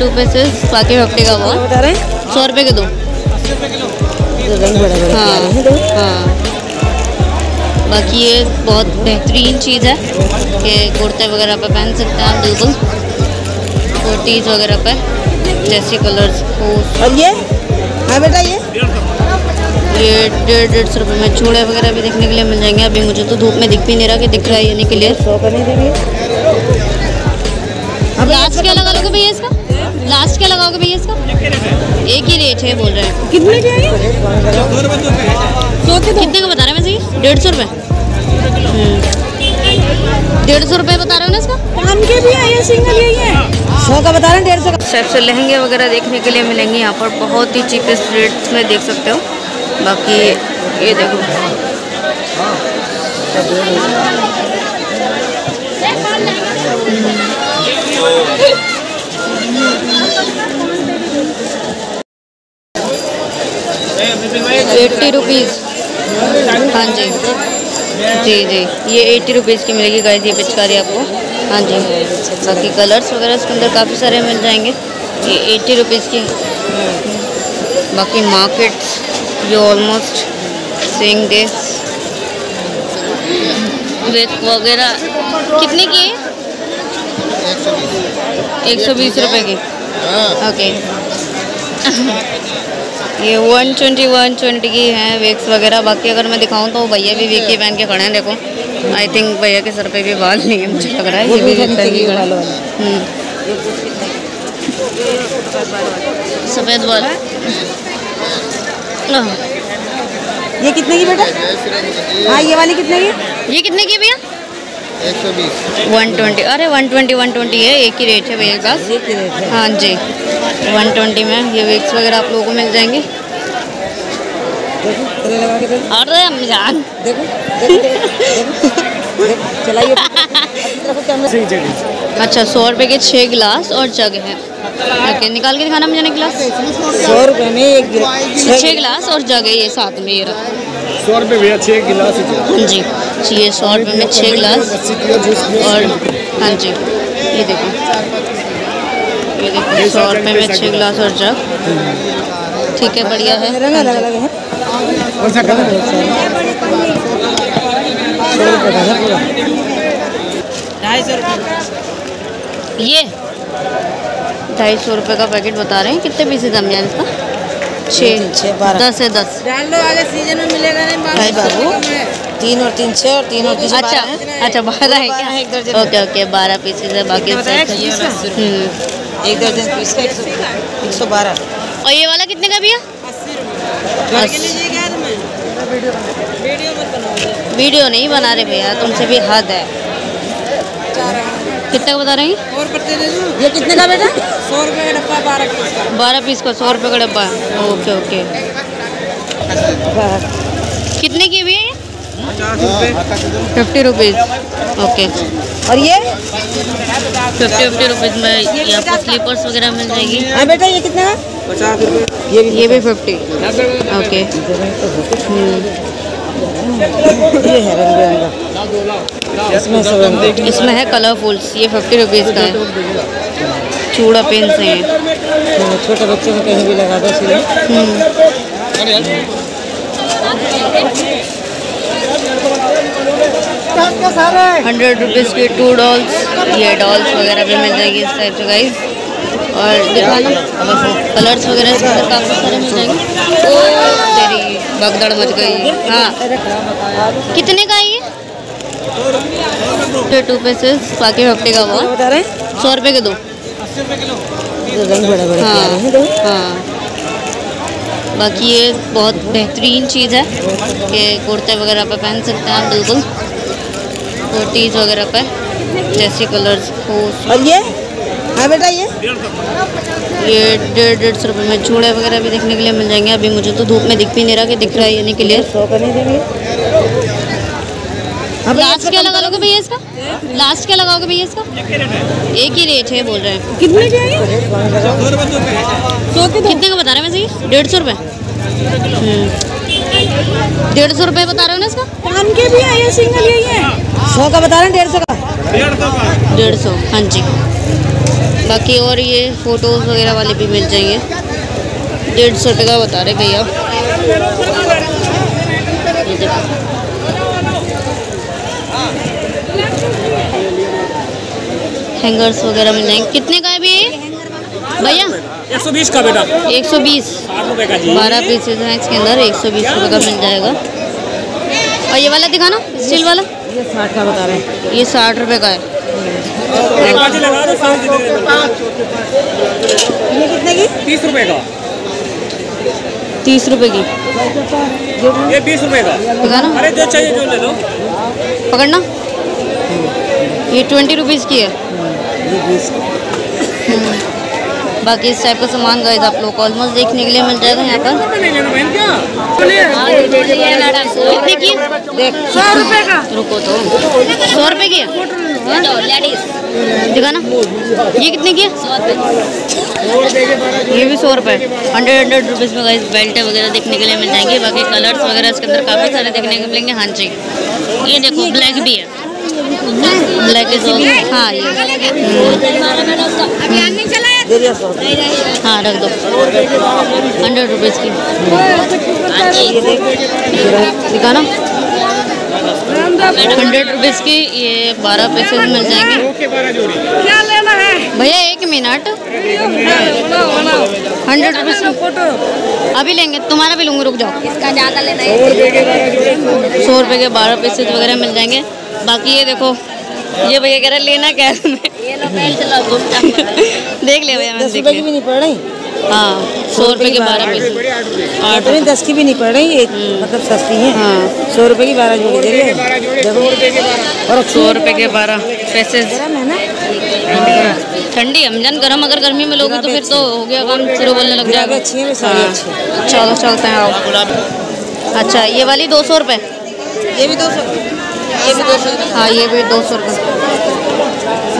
Two pieces पाके भक्ति का हुआ बता रहे हैं 100 रुपये के दो। हाँ, बाकी ये बहुत बेहतरीन चीज़ है कि कुर्ते वगैरह पर पहन सकते हैं आप, बिल्कुल कुर्तीज़ वगैरह पर जैसे कलर्स। और ये हाँ बेटा ये 150-150 रुपये में चूड़े वगैरह भी देखने के लिए मिल जाएंगे। अभी मुझे तो धूप में दिख भी नहीं रहा कि दिख रहा है यानी क्लियर। लास्ट क्या लगा लोगे भैया इसका? लास्ट क्या लगाओगे भैया इसका? एक ही रेट है बोल रहे हैं। कितने के है? कितने का बता रहे हैं वैसे ये? 150 रुपये। 150 रुपये बता रहे हो ना इसका? कान के भी आए सिंगल यही है 100 का बता रहे हैं 150 का। स्टेप से लहंगे वगैरह देखने के लिए मिलेंगे यहाँ पर, बहुत ही चीपेस्ट रेट्स में देख सकते हो। बाकी ये देखो ₹80। हाँ जी जी जी ये 80 रुपीज़ की मिलेगी गाइस ये पिचकारी आपको। हाँ जी, बाकी कलर्स वगैरह इसके अंदर काफ़ी सारे मिल जाएंगे। ये 80 रुपीज़ की। बाकी मार्केट्स ये ऑलमोस्ट सेम दिस वेट वगैरह। कितने की है? 120 रुपये की। ओके ये 120 की हैं वेक्स वगैरह। बाकी अगर मैं दिखाऊं तो भैया भी वेक ही पहन के खड़े हैं। देखो आई थिंक भैया के सर पे भी बाल नहीं है मुझे लग रहा है, ये भी सफ़ेद बाल है। ये कितने की बेटा? हाँ ये वाली कितने की? ये कितने की भैया? 120। अरे 120 है, एक ही रेट है भैया का। हाँ जी 120 में ये विक्स वगैरह आप लोगों को मिल जाएंगे। अरे अम्मीजान देखो चलाइए। अच्छा 100 रुपये के 6 गिलास और जग है। ओके निकाल के दिखाना मुझे ना गिलास। 100 रुपये में एक 6 गिलास और जग है ये साथ में। ये 100 रुपये भैया 6 गिलास। हाँ जी ये 100 रुपये में 6 गिलास और हाँ जी ये देखो, ये देखो 100 रुपये में 6 गिलास और जग। ठीक है बढ़िया है। ये 250 रुपये का पैकेट बता रहे हैं। कितने पीसेज हम यार इसका? 6 10 है 10 सीजन में मिलेगा नहीं बाबू। 3 और 3 6 और 3 और 3। अच्छा अच्छा 12 है क्या? ओके ओके 12 पीसेज है। बाकी एक दर्जन पीस का 112। और ये वाला कितने का भैया? 80। वीडियो नहीं बना रहे भैया तुमसे भी हद है। कितने का बता रहे हैं? और पत्ते दे दो। ये कितने का बेटा? 100 रुपये का डब्बा 12 पीस का। 12 पीस का 100 रुपये का डब्बा। ओके ओके कितने की भी है ये? 50 रुपीज़। ओके और ये 50 रुपीज़ में ये आपको स्लीपर्स वगैरह मिल जाएगी। हाँ बेटा ये कितना? 50 रुपये। ये भी 50। ओके ये है रंग बिरंगा, इसमें है कलरफुल्स। ये 50 रुपीज़ का है। चूड़ा पेन से है, छोटे बच्चे में कहीं भी लगा दो। सिले 100 रुपीज़ के 2 डॉल्स। ये डॉल्स वगैरह भी मिल जाएगी इस टाइप से गाइस। और दिखाना कलर्स वगैरह इसके अंदर काफ़ी सारे मिल जाएंगे। तो तेरी भगदड़ मच गई। हाँ कितने का है ये? 2 पीसेस पाके भक्ति का हुआ बता रहे हैं 100 रुपये के दो। हाँ बाकी ये बहुत बेहतरीन चीज़ है कि कुर्ते वगैरह पर पहन सकते हैं आप, बिल्कुल कुर्तीज़ वगैरह पर जैसे कलर्स। और ये हाँ बेटा ये 150-150 रुपये में चूड़े वगैरह भी देखने के लिए मिल जाएंगे। अभी मुझे तो धूप में दिख भी नहीं रहा कि दिख रहा है यानी क्लियर। लास्ट क्या लगा लोगे भैया इसका? लास्ट क्या लगाओगे भैया इसका? एक ही रेट है बोल रहे हैं। कितने के है? कितने का बता रहे हैं वैसे ये? 150 रुपये। 150 रुपये बता रहे हो ना इसका? कान के भी आए सिंगल यही है 100 का बता रहे हैं 150 का। 150। हाँ जी बाकी और ये फ़ोटोज़ वगैरह वाले भी मिल जाएंगे। 150 रुपये का बता रहे भैया। हैंगर्स वगैरह मिल जाएंगे। कितने का है भैया? भैया 120 का बेटा। 120 12 पीसेज हैं इसके अंदर। 120 रुपये का मिल जाएगा। और ये वाला दिखाना स्टील वाला। ये 60 का बता रहे हैं। ये 60 रुपये का है। ये कितने की? 30 रुपये का। 30 रुपये की। ये 20 रुपये का। अरे जो चाहिए जो ले लो। पकड़ना। ये 20 रुपीज़ की है। बाकी इस टाइप का सामान गाइस आप लोग ऑलमोस्ट देखने के लिए मिल जाएगा यहाँ पर। 100 रुपये का। रुको तो 100 रुपये की है। दिखा ना। ये कितने की है? ये भी 100 रुपये। 100 रुपीज़ में गाइस बेल्ट वगैरह देखने के लिए मिल जाएंगे। बाकी कलर्स वगैरह इसके अंदर काफ़ी सारे देखने को मिलेंगे। हाँ जी ये देखो ब्लैक भी है। ब्लैक इज हाँ ये हाँ रख दो। 100 रुपीज़ की दिखा ना। 100 रुपीज़ की ये 12 पीसेज मिल जाएंगे। क्या लेना है भैया? 1 मिनट। 100 रुपीज़ की अभी लेंगे। तुम्हारा भी लूँगा रुक जाओ। इसका ज़्यादा लेना है। 100 रुपये के 12 पीसेज वगैरह मिल जाएंगे। बाकी ये देखो ये भैया कह रहे लेना क्या है। देख ले भैया। 10 रुपये की भी नहीं पड़ रही। हाँ 100 रुपये की 12 पीसेज। 8 10 की भी नहीं पड़ रही। मतलब सस्ती है। हाँ 100 रुपये की 12 जोड़ी दे रहे। और 100 रुपये के 12 पीसेज। ठंडी अमजन गर्म। अगर गर्मी में लोगे तो फिर तो हो गया काम। शुरू बोलने लग जाएगा। चलो चलते हैं आप। अच्छा ये वाली 200 रुपये। ये भी 200। ये भी 200। हाँ ये भी 200 रुपये।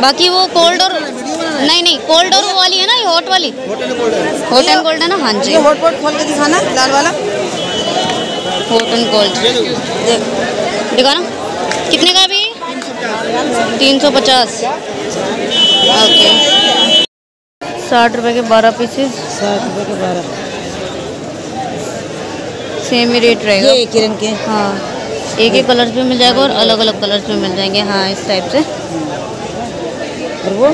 बाकी वो कोल्ड और नहीं कोल्ड और वो वाली है ना। ये हॉट वाली हॉट एंड कोल्ड है ना। हाँ जी हॉट पॉट खोल के दिखाना। लाल वाला हॉट एंड कोल्ड दिखाना। कितने का भी? 350। ओके 60 रुपये के 12 पीसेज। 60 रुपये के 12 सेम ही रेट रहेगा। एक ही रंग के। हाँ एक ही कलर्स भी मिल जाएगा और अलग अलग कलर्स भी मिल जाएंगे। हाँ इस टाइप से। और वो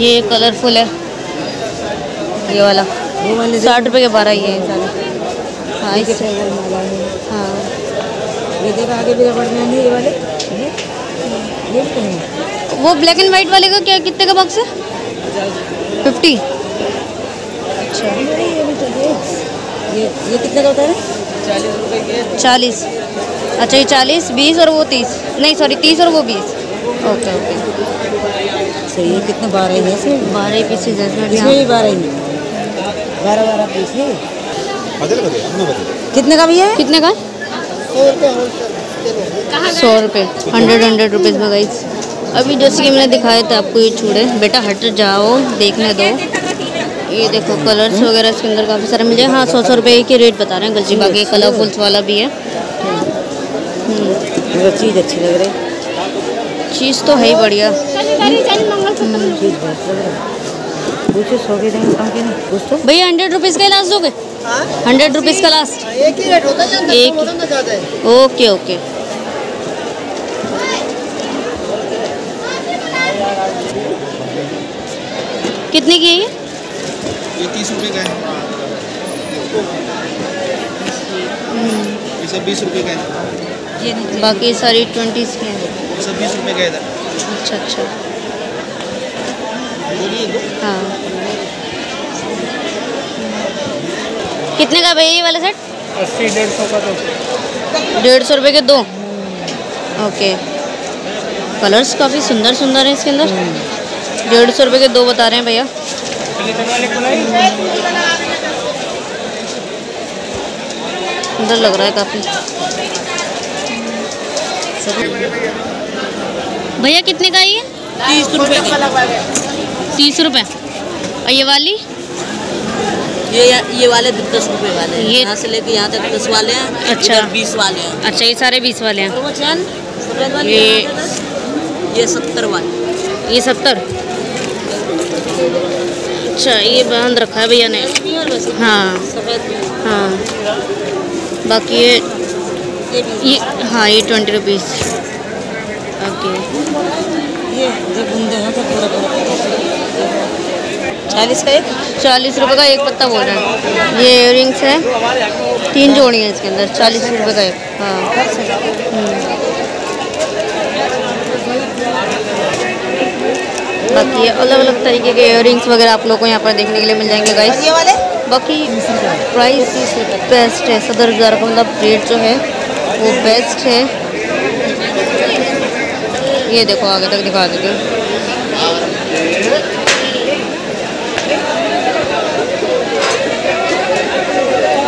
ये कलरफुल है ये वाला। 60 रुपये के 12 ये है। हाँ इस हाँ आगे भी ये वाले वो ब्लैक एंड वाइट वाले का क्या कितने का बॉक्स है? 50। अच्छा ये कितने का होता है? 40। अच्छा ये 40 20 और वो 30 नहीं सॉरी 30 और वो 20। ओके ओके सही है। कितने 12 है इसमें? 12 पीसेज है इसमें। 12 पीस है। कितने का भैया? कितने का? 100 रुपये। 100 रुपीज़ में गाइस। अभी जैसे कि मैंने दिखाया था आपको ये चूड़े। बेटा हट जाओ देखने दो। ये देखो कलर्स वगैरह इसके अंदर काफ़ी सारे मिल जाए। हाँ 100 रुपये के रेट बता रहे हैं गलची। बाकी कलरफुल्स वाला भी है। चीज़ अच्छी लग रही। चीज़ तो है ही बढ़िया। भैया 100 रुपीज़ का लास्ट दोगे? 100 रुपीज़ का लास्ट। एक ही रेट होता है। एक ओके ओके। कितने की है ये? ये 30 रुपये का है। सब 20 रुपये का है। ये बाकी सारी 20s के हैं। सब 20 रुपये का है। अच्छा अच्छा हाँ। कितने का भैया ये वाला सेट? 80 150 का दो। 150 रुपये के 2। ओके कलर्स काफ़ी सुंदर सुंदर हैं इसके अंदर। 150 रुपये के 2 बता रहे हैं भैया। सुंदर लग रहा है काफ़ी। भैया कितने का ये? 30 रुपये। 30 रुपये। और ये वाली? ये वाले 10 रुपये वाले। ये यहाँ से लेके यहाँ तक 10 वाले हैं। अच्छा 20 वाले हैं। अच्छा ये सारे 20 वाले हैं। ये 70 वाले। ये 70। अच्छा ये बांध रखा है भैया ने। हाँ हाँ, बाकी ये हाँ ये 20 रुपीज़। ओके ये पूरा 40 रुपये का एक पत्ता बोल रहा है। ये इयररिंग्स है, 3 जोड़ी है इसके अंदर, 40 रुपये का एक। हाँ, बाकी ये अलग अलग तरीके के इयररिंग्स वगैरह आप लोगों को यहाँ पर देखने के लिए मिल जाएंगे गाइस। ये वाले बाकी प्राइस बेस्ट है, 70,000 का मतलब रेट जो है वो बेस्ट है। ये देखो आगे तक दिखा देते हैं।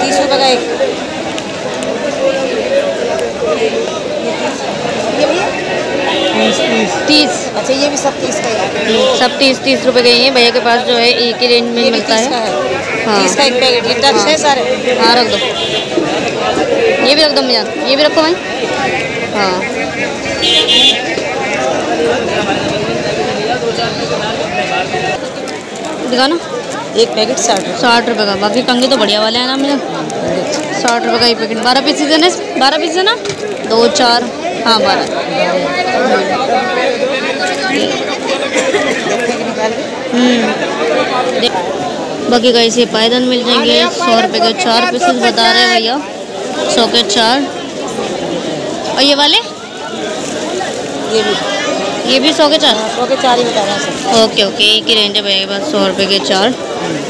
30 रुपये का एक। तीस, अच्छा ये भी सब 30 का है। सब 30 रुपये के हैं भैया के पास जो है, एक ही रेंज में मिलता है। हाँ 30 का एक पैकेट। ये टच है सारे। हाँ रख दो, ये भी रख दो भैया, ये भी रखो भाई। हाँ दिखा ना, एक पैकेट 60 रुपये का। बाकी कंघी तो बढ़िया वाले हैं ना भैया, 60 रुपये का एक पैकेट। 12 पीसेज है ना, 12 पीस है ना, 2 4 हाँ 12। बाकी का इसे पायदान मिल जाएंगे, 100 रुपये के 4 पीसेज बता रहे हैं भैया, 100 के 4। और ये वाले ये भी 100 के 4 ही बता रहे हैं। ओके ओके, एक ही रेंज है भैया के पास, 100 रुपये के 4।